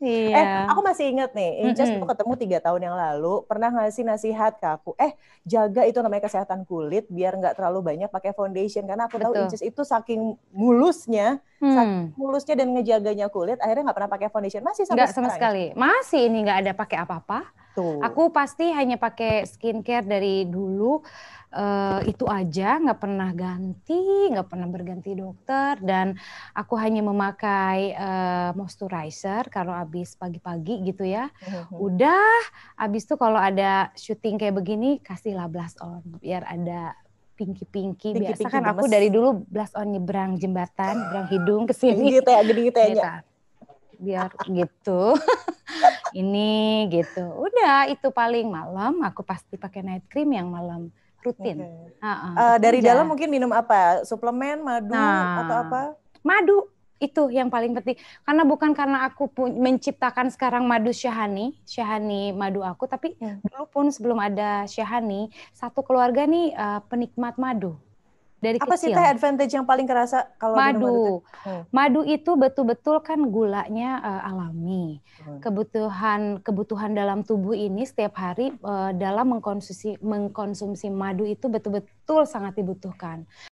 Iya. Aku masih inget nih, Incess tuh ketemu 3 tahun yang lalu, pernah ngasih nasihat ke aku, jaga itu namanya kesehatan kulit, biar nggak terlalu banyak pakai foundation, karena aku tahu Incess itu saking mulusnya, dan ngejaganya kulit, akhirnya nggak pernah pakai foundation, masih sampai sekarang. Sama sekali, masih ini nggak ada pakai apa-apa. Tuh. Aku pasti hanya pakai skincare dari dulu, itu aja, nggak pernah ganti, nggak pernah berganti dokter, dan aku hanya memakai moisturizer kalau abis pagi-pagi gitu ya. Udah, abis itu kalau ada syuting kayak begini, kasihlah blush on, biar ada pinky-pinky. Biasa kan aku dari dulu blush on nyebrang jembatan, nyebrang hidung ke sini. Gede-gedenya. Biar gitu. Ini gitu. Udah itu paling malam aku pasti pakai night cream yang malam rutin. Dari dalam mungkin minum apa? Suplemen, madu atau apa? Madu itu yang paling penting. Karena bukan karena aku menciptakan sekarang madu Syahani madu aku, tapi dulu pun sebelum ada Syahani, satu keluarga nih penikmat madu. Dari apa kecil. Sih teh advantage yang paling kerasa kalau madu? Madu itu betul-betul kan gulanya alami. Kebutuhan dalam tubuh ini setiap hari dalam mengkonsumsi madu itu betul-betul sangat dibutuhkan.